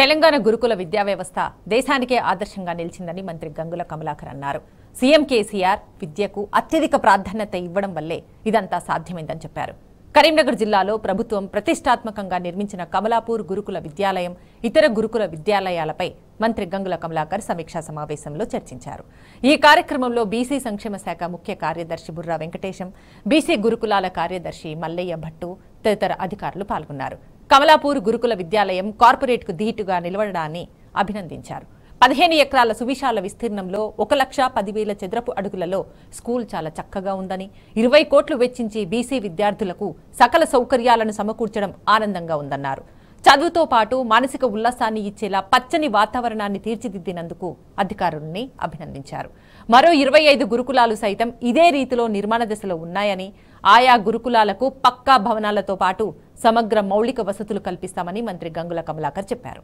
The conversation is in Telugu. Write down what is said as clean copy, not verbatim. తెలంగాణ గురుకుల విద్యా వ్యవస్థ దేశానికే ఆదర్శంగా నిలిచిందని మంత్రి గంగుల కమలాకర్ అన్నారు. సీఎం కేసీఆర్ విద్యకు అత్యధిక ప్రాధాన్యత ఇవ్వడం వల్లే ఇదంతా సాధ్యమైందని చెప్పారు. కరీంనగర్ జిల్లాలో ప్రభుత్వం ప్రతిష్టాత్మకంగా నిర్మించిన కమలాపూర్ గురుకుల విద్యాలయం, ఇతర గురుకుల విద్యాలయాలపై మంత్రి గంగుల కమలాకర్ సమీక్షా సమావేశంలో చర్చించారు. ఈ కార్యక్రమంలో బీసీ సంక్షేమ శాఖ ముఖ్య కార్యదర్శి బుర్రా వెంకటేశం, బీసీ గురుకులాల కార్యదర్శి మల్లయ్య భట్టు తదితర అధికారులు పాల్గొన్నారు. కమలాపూర్ గురుకుల విద్యాలయం కార్పొరేట్కు ధీటుగా నిలవడాన్ని అభినందించారు. 15 ఎకరాల సువిశాల విస్తీర్ణంలో 1,10,000 చదరపు అడుగులలో స్కూల్ చాలా చక్కగా ఉందని, 20 కోట్లు వెచ్చించి బీసీ విద్యార్థులకు సకల సౌకర్యాలను సమకూర్చడం ఆనందంగా ఉందన్నారు. చదువుతో పాటు మానసిక ఉల్లాసాన్ని ఇచ్చేలా పచ్చని వాతావరణాన్ని తీర్చిదిద్దినందుకు అధికారుల్ని అభినందించారు. మరో 25 గురుకులాలు సైతం ఇదే రీతిలో నిర్మాణ దశలో ఉన్నాయని, ఆయా గురుకులాలకు పక్కా భవనాలతో పాటు సమగ్ర మౌలిక వసతులు కల్పిస్తామని మంత్రి గంగుల కమలాకర్ చెప్పారు.